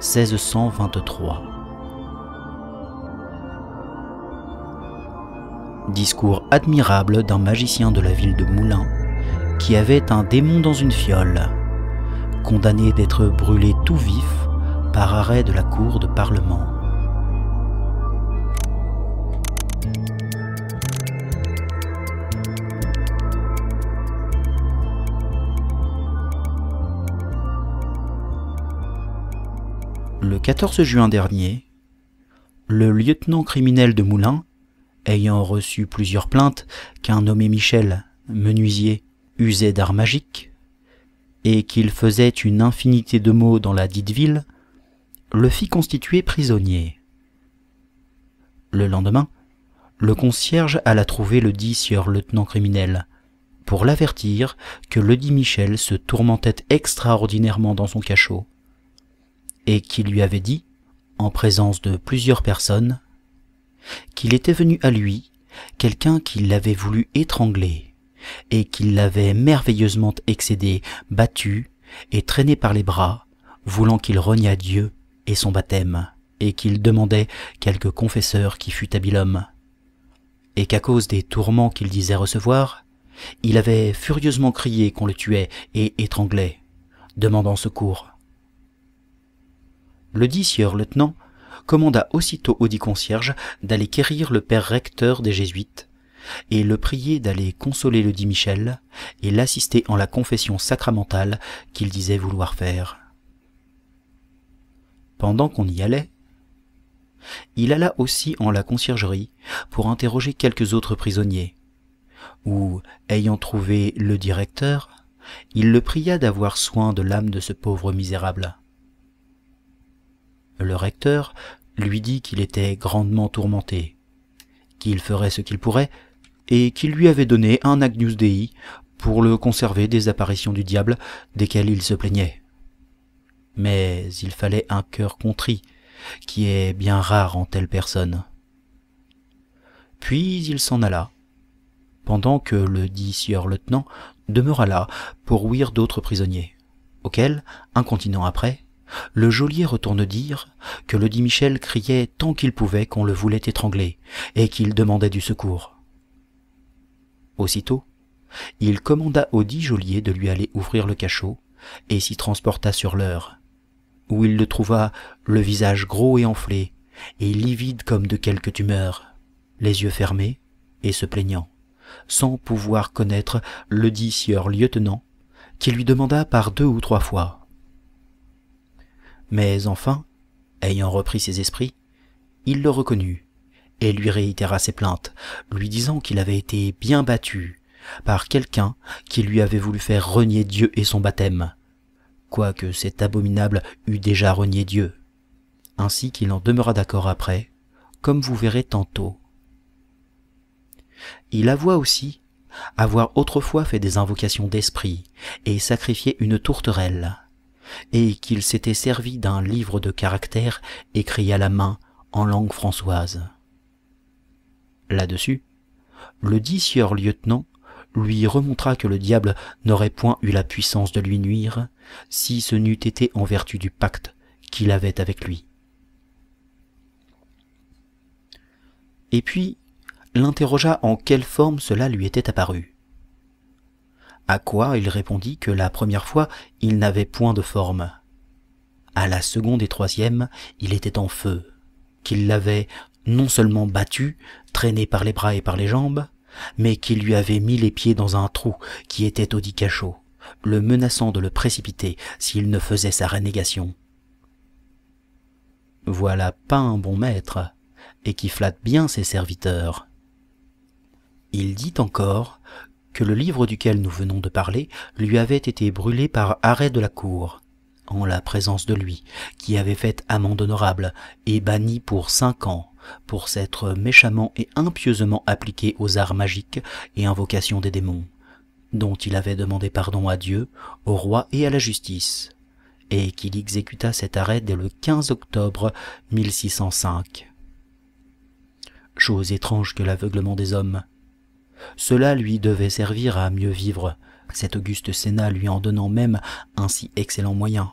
1623. Discours admirable d'un magicien de la ville de Moulins, qui avait un démon dans une fiole, condamné d'être brûlé tout vif par arrêt de la cour de parlement. Le 14 juin dernier, le lieutenant criminel de Moulins, ayant reçu plusieurs plaintes qu'un nommé Michel, menuisier, usait d'arts magiques, et qu'il faisait une infinité de maux dans la dite ville, le fit constituer prisonnier. Le lendemain, le concierge alla trouver le dit sieur lieutenant criminel, pour l'avertir que le dit Michel se tourmentait extraordinairement dans son cachot, et qui lui avait dit, en présence de plusieurs personnes, qu'il était venu à lui quelqu'un qui l'avait voulu étrangler, et qu'il l'avait merveilleusement excédé, battu et traîné par les bras, voulant qu'il reniât Dieu et son baptême, et qu'il demandait quelque confesseur qui fût habile homme, et qu'à cause des tourments qu'il disait recevoir, il avait furieusement crié qu'on le tuait et étranglait, demandant secours. Le dit sieur lieutenant commanda aussitôt au dit concierge d'aller quérir le père recteur des Jésuites et le prier d'aller consoler le dit Michel et l'assister en la confession sacramentale qu'il disait vouloir faire. Pendant qu'on y allait, il alla aussi en la conciergerie pour interroger quelques autres prisonniers, où, ayant trouvé le dit recteur, il le pria d'avoir soin de l'âme de ce pauvre misérable. Le recteur lui dit qu'il était grandement tourmenté, qu'il ferait ce qu'il pourrait, et qu'il lui avait donné un Agnus Dei pour le conserver des apparitions du diable desquelles il se plaignait. Mais il fallait un cœur contrit, qui est bien rare en telle personne. Puis il s'en alla, pendant que le dit sieur lieutenant demeura là pour ouïr d'autres prisonniers, auxquels, un continent après, le geôlier retourne dire que le dit Michel criait tant qu'il pouvait qu'on le voulait étrangler et qu'il demandait du secours. Aussitôt, il commanda au dit geôlier de lui aller ouvrir le cachot et s'y transporta sur l'heure, où il le trouva le visage gros et enflé et livide comme de quelque tumeur, les yeux fermés et se plaignant, sans pouvoir connaître le dit sieur lieutenant qui lui demanda par 2 ou 3 fois. Mais enfin, ayant repris ses esprits, il le reconnut et lui réitéra ses plaintes, lui disant qu'il avait été bien battu par quelqu'un qui lui avait voulu faire renier Dieu et son baptême, quoique cet abominable eût déjà renié Dieu, ainsi qu'il en demeura d'accord après, comme vous verrez tantôt. Il avoua aussi avoir autrefois fait des invocations d'esprit et sacrifié une tourterelle, et qu'il s'était servi d'un livre de caractères écrit à la main en langue françoise. Là-dessus, le dit sieur lieutenant lui remontra que le diable n'aurait point eu la puissance de lui nuire si ce n'eût été en vertu du pacte qu'il avait avec lui. Et puis, l'interrogea en quelle forme cela lui était apparu. À quoi il répondit que la première fois, il n'avait point de forme. À la seconde et troisième, il était en feu, qu'il l'avait non seulement battu, traîné par les bras et par les jambes, mais qu'il lui avait mis les pieds dans un trou qui était au dit cachot, le menaçant de le précipiter s'il ne faisait sa rénégation. Voilà pas un bon maître, et qui flatte bien ses serviteurs. Il dit encore que le livre duquel nous venons de parler lui avait été brûlé par arrêt de la cour, en la présence de lui, qui avait fait amende honorable et banni pour 5 ans, pour s'être méchamment et impieusement appliqué aux arts magiques et invocations des démons, dont il avait demandé pardon à Dieu, au roi et à la justice, et qu'il exécuta cet arrêt dès le 15 octobre 1605. Chose étrange que l'aveuglement des hommes. Cela lui devait servir à mieux vivre, cet auguste Sénat lui en donnant même un si excellent moyen.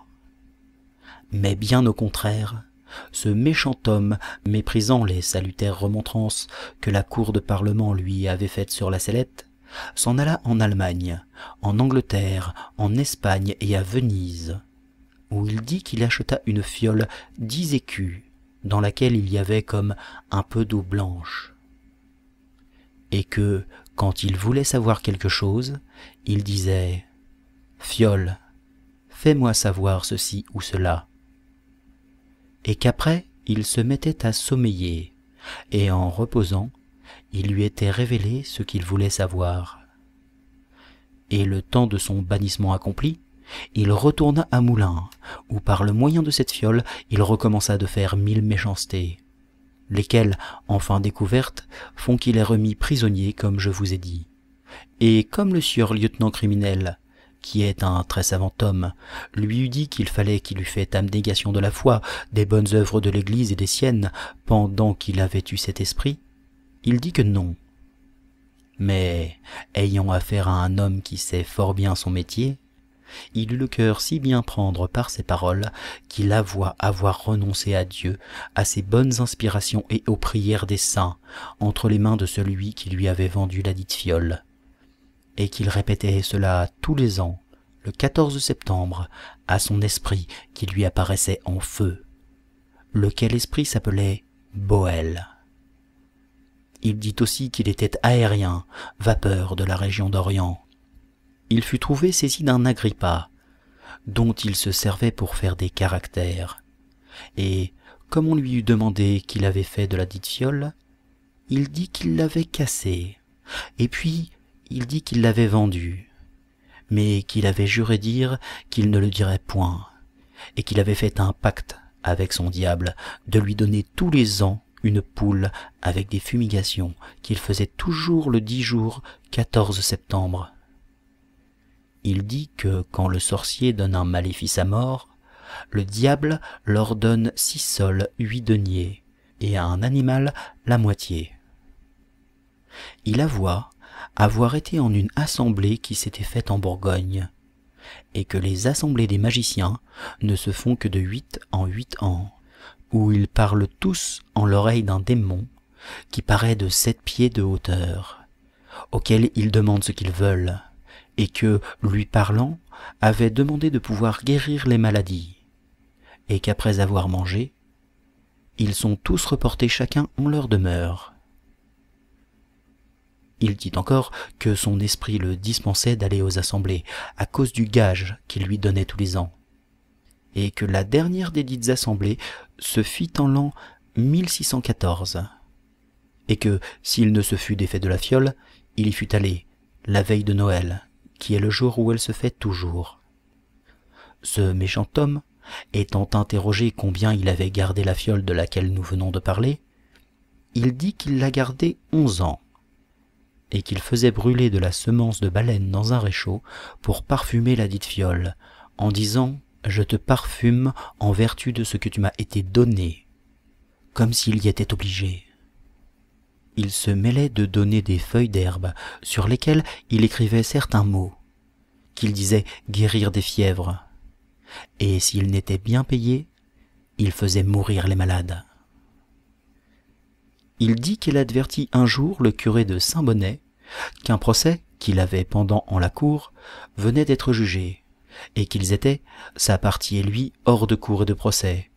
mais bien au contraire. Ce méchant homme, méprisant les salutaires remontrances que la cour de parlement lui avait faites sur la sellette, s'en alla en Allemagne, en Angleterre, en Espagne et à Venise, où il dit qu'il acheta une fiole 10 écus, dans laquelle il y avait comme un peu d'eau blanche, et que, quand il voulait savoir quelque chose, il disait « Fiole, fais-moi savoir ceci ou cela », et qu'après il se mettait à sommeiller, et en reposant, il lui était révélé ce qu'il voulait savoir. Et le temps de son bannissement accompli, il retourna à Moulins, où par le moyen de cette fiole, il recommença de faire 1000 méchancetés, lesquelles, enfin découvertes, font qu'il est remis prisonnier comme je vous ai dit. Et comme le sieur lieutenant criminel, qui est un très savant homme, lui eût dit qu'il fallait qu'il eût fait abnégation de la foi, des bonnes œuvres de l'Église et des siennes, pendant qu'il avait eu cet esprit, il dit que non. Mais, ayant affaire à un homme qui sait fort bien son métier, il eut le cœur si bien prendre par ses paroles qu'il avoua avoir renoncé à Dieu, à ses bonnes inspirations et aux prières des saints, entre les mains de celui qui lui avait vendu la dite fiole, et qu'il répétait cela tous les ans, le 14 septembre, à son esprit qui lui apparaissait en feu, lequel esprit s'appelait Boël. Il dit aussi qu'il était aérien, vapeur de la région d'Orient. Il fut trouvé saisi d'un agrippa, dont il se servait pour faire des caractères. Et, comme on lui eut demandé qu'il avait fait de la dite fiole, il dit qu'il l'avait cassée, et puis il dit qu'il l'avait vendue, mais qu'il avait juré dire qu'il ne le dirait point, et qu'il avait fait un pacte avec son diable de lui donner tous les ans une poule avec des fumigations qu'il faisait toujours le 10 jours, 14 septembre. Il dit que quand le sorcier donne un maléfice à mort, le diable leur donne 6 sols, 8 deniers, et à un animal la moitié. Il avoua avoir été en une assemblée qui s'était faite en Bourgogne, et que les assemblées des magiciens ne se font que de 8 en 8 ans, où ils parlent tous en l'oreille d'un démon qui paraît de 7 pieds de hauteur, auquel ils demandent ce qu'ils veulent, et que, lui parlant, avait demandé de pouvoir guérir les maladies, et qu'après avoir mangé, ils sont tous reportés chacun en leur demeure. Il dit encore que son esprit le dispensait d'aller aux assemblées, à cause du gage qu'il lui donnait tous les ans, et que la dernière des dites assemblées se fit en l'an 1614, et que, s'il ne se fut défait de la fiole, il y fut allé, la veille de Noël, qui est le jour où elle se fait toujours. Ce méchant homme, étant interrogé combien il avait gardé la fiole de laquelle nous venons de parler, il dit qu'il l'a gardée 11 ans, et qu'il faisait brûler de la semence de baleine dans un réchaud pour parfumer la dite fiole, en disant « Je te parfume en vertu de ce que tu m'as été donné », comme s'il y était obligé. Il se mêlait de donner des feuilles d'herbe sur lesquelles il écrivait certains mots, qu'il disait guérir des fièvres, et s'il n'était bien payé, il faisait mourir les malades. Il dit qu'il advertit un jour le curé de Saint-Bonnet qu'un procès qu'il avait pendant en la cour venait d'être jugé, et qu'ils étaient, sa partie et lui, hors de cour et de procès,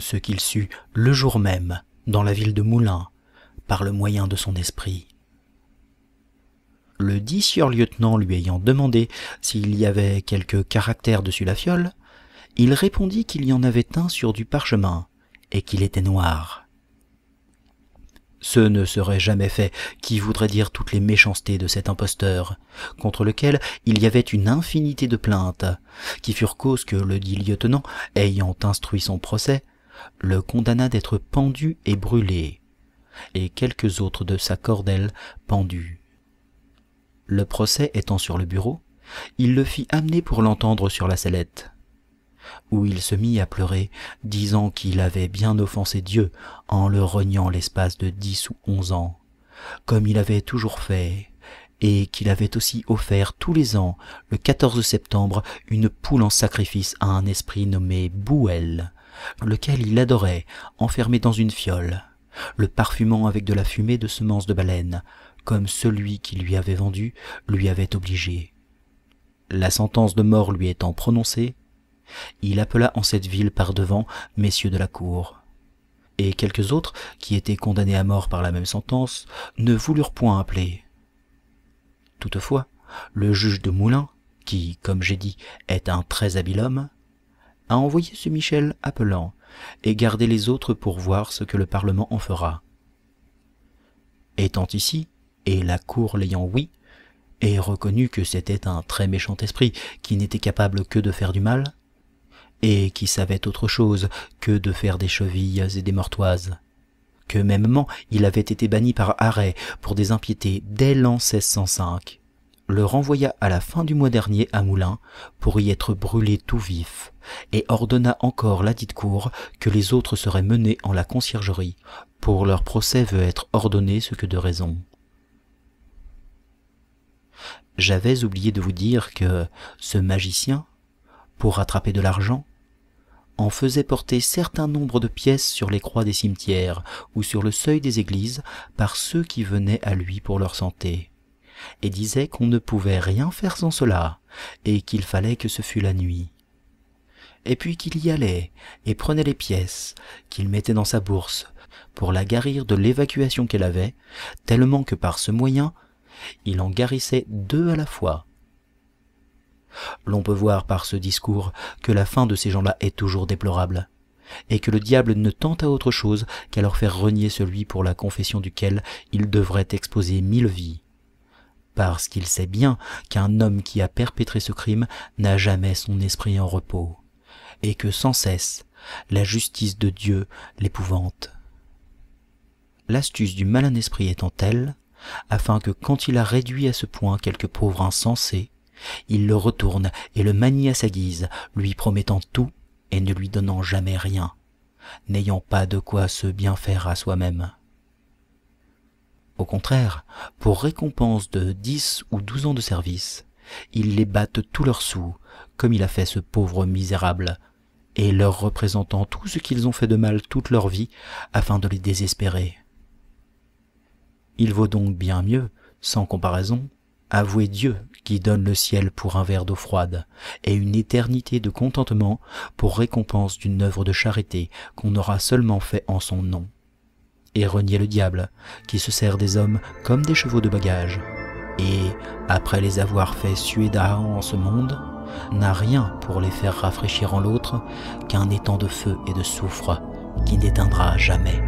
ce qu'il sut le jour même dans la ville de Moulins, par le moyen de son esprit. Le dit sieur-lieutenant lui ayant demandé s'il y avait quelque caractère dessus la fiole, il répondit qu'il y en avait un sur du parchemin, et qu'il était noir. Ce ne serait jamais fait qui voudrait dire toutes les méchancetés de cet imposteur, contre lequel il y avait une infinité de plaintes, qui furent cause que le dit lieutenant, ayant instruit son procès, le condamna d'être pendu et brûlé, et quelques autres de sa cordelle pendus. Le procès étant sur le bureau, il le fit amener pour l'entendre sur la sellette, où il se mit à pleurer, disant qu'il avait bien offensé Dieu en le rognant l'espace de 10 ou 11 ans, comme il avait toujours fait, et qu'il avait aussi offert tous les ans, le 14 septembre, une poule en sacrifice à un esprit nommé Boël, lequel il adorait, enfermé dans une fiole, le parfumant avec de la fumée de semences de baleine, comme celui qui lui avait vendu lui avait obligé. La sentence de mort lui étant prononcée, il appela en cette ville par devant messieurs de la cour. Et quelques autres, qui étaient condamnés à mort par la même sentence, ne voulurent point appeler. Toutefois, le juge de Moulins, qui, comme j'ai dit, est un très habile homme, a envoyé ce Michel appelant, et gardé les autres pour voir ce que le Parlement en fera. Étant ici, et la cour l'ayant ouï, et reconnu que c'était un très méchant esprit qui n'était capable que de faire du mal, et qui savait autre chose que de faire des chevilles et des mortoises, que mêmement il avait été banni par arrêt pour des impiétés dès l'an 1605, le renvoya à la fin du mois dernier à Moulins pour y être brûlé tout vif, et ordonna encore la dite cour que les autres seraient menés en la conciergerie, pour leur procès veut être ordonné ce que de raison. J'avais oublié de vous dire que ce magicien, pour rattraper de l'argent, en faisait porter certain nombre de pièces sur les croix des cimetières ou sur le seuil des églises par ceux qui venaient à lui pour leur santé, et disait qu'on ne pouvait rien faire sans cela, et qu'il fallait que ce fût la nuit. Et puis qu'il y allait, et prenait les pièces, qu'il mettait dans sa bourse, pour la guérir de l'évacuation qu'elle avait, tellement que par ce moyen, il en guérissait 2 à la fois. L'on peut voir par ce discours que la fin de ces gens-là est toujours déplorable, et que le diable ne tente à autre chose qu'à leur faire renier celui pour la confession duquel il devrait exposer 1000 vies, parce qu'il sait bien qu'un homme qui a perpétré ce crime n'a jamais son esprit en repos, et que sans cesse la justice de Dieu l'épouvante. L'astuce du malin esprit étant telle, afin que quand il a réduit à ce point quelque pauvre insensé, il le retourne et le manie à sa guise, lui promettant tout et ne lui donnant jamais rien, n'ayant pas de quoi se bien faire à soi-même. Au contraire, pour récompense de 10 ou 12 ans de service, il les batte tous leurs sous, comme il a fait ce pauvre misérable, et leur représentant tout ce qu'ils ont fait de mal toute leur vie, afin de les désespérer. Il vaut donc bien mieux, sans comparaison, avouer Dieu qui donne le ciel pour un verre d'eau froide et une éternité de contentement pour récompense d'une œuvre de charité qu'on aura seulement fait en son nom, et renier le diable qui se sert des hommes comme des chevaux de bagage et, après les avoir fait suer d'ahant en ce monde, n'a rien pour les faire rafraîchir en l'autre qu'un étang de feu et de soufre qui n'éteindra jamais.